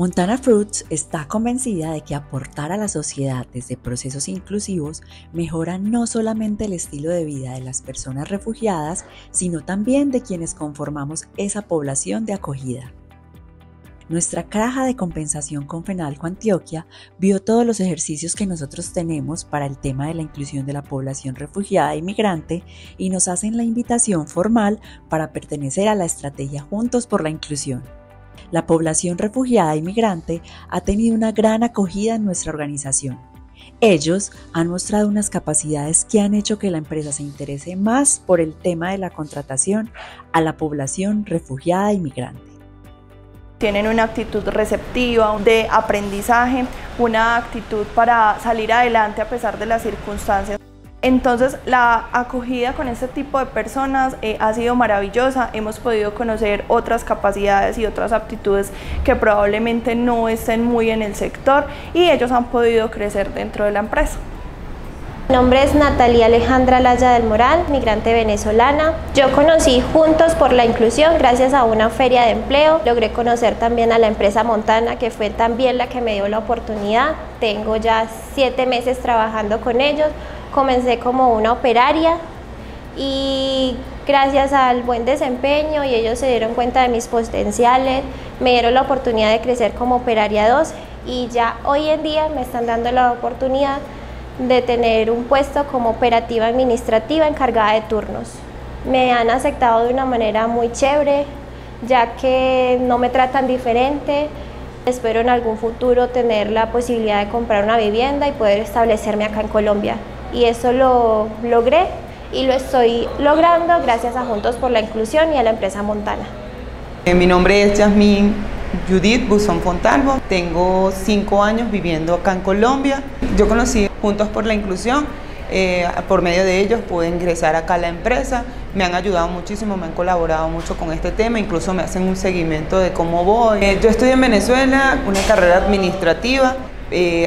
Montana Fruits está convencida de que aportar a la sociedad desde procesos inclusivos mejora no solamente el estilo de vida de las personas refugiadas, sino también de quienes conformamos esa población de acogida. Nuestra caja de compensación Comfenalco Antioquia vio todos los ejercicios que nosotros tenemos para el tema de la inclusión de la población refugiada e migrante y nos hacen la invitación formal para pertenecer a la estrategia Juntos por la Inclusión. La población refugiada e migrante ha tenido una gran acogida en nuestra organización. Ellos han mostrado unas capacidades que han hecho que la empresa se interese más por el tema de la contratación a la población refugiada e migrante. Tienen una actitud receptiva, de aprendizaje, una actitud para salir adelante a pesar de las circunstancias. Entonces, la acogida con este tipo de personas ha sido maravillosa. Hemos podido conocer otras capacidades y otras aptitudes que probablemente no estén muy en el sector y ellos han podido crecer dentro de la empresa. Mi nombre es Natalia Alejandra Laya del Moral, migrante venezolana. Yo conocí Juntos por la Inclusión gracias a una feria de empleo. Logré conocer también a la empresa Montana, que fue también la que me dio la oportunidad. Tengo ya 7 meses trabajando con ellos. Comencé como una operaria y gracias al buen desempeño y ellos se dieron cuenta de mis potenciales, me dieron la oportunidad de crecer como operaria 2 y ya hoy en día me están dando la oportunidad de tener un puesto como operativa administrativa encargada de turnos. Me han aceptado de una manera muy chévere, ya que no me tratan diferente. Espero en algún futuro tener la posibilidad de comprar una vivienda y poder establecerme acá en Colombia. Y eso lo logré y lo estoy logrando gracias a Juntos por la Inclusión y a la empresa Montana. Mi nombre es Jazmín Judith Buzón Fontalvo, tengo 5 años viviendo acá en Colombia. Yo conocí Juntos por la Inclusión, por medio de ellos pude ingresar acá a la empresa, me han ayudado muchísimo, me han colaborado mucho con este tema, incluso me hacen un seguimiento de cómo voy. Yo estudié en Venezuela una carrera administrativa,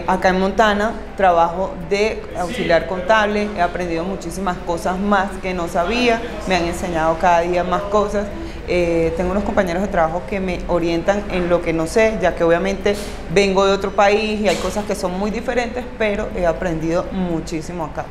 acá en Montana trabajo de auxiliar contable, he aprendido muchísimas cosas más que no sabía, me han enseñado cada día más cosas. Tengo unos compañeros de trabajo que me orientan en lo que no sé, ya que obviamente vengo de otro país y hay cosas que son muy diferentes, pero he aprendido muchísimo acá.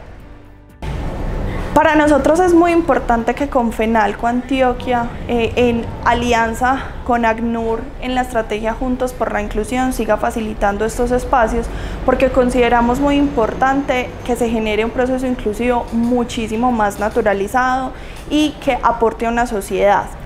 Para nosotros es muy importante que Comfenalco Antioquia, en alianza con ACNUR, en la estrategia Juntos por la Inclusión, siga facilitando estos espacios, porque consideramos muy importante que se genere un proceso inclusivo muchísimo más naturalizado y que aporte a una sociedad.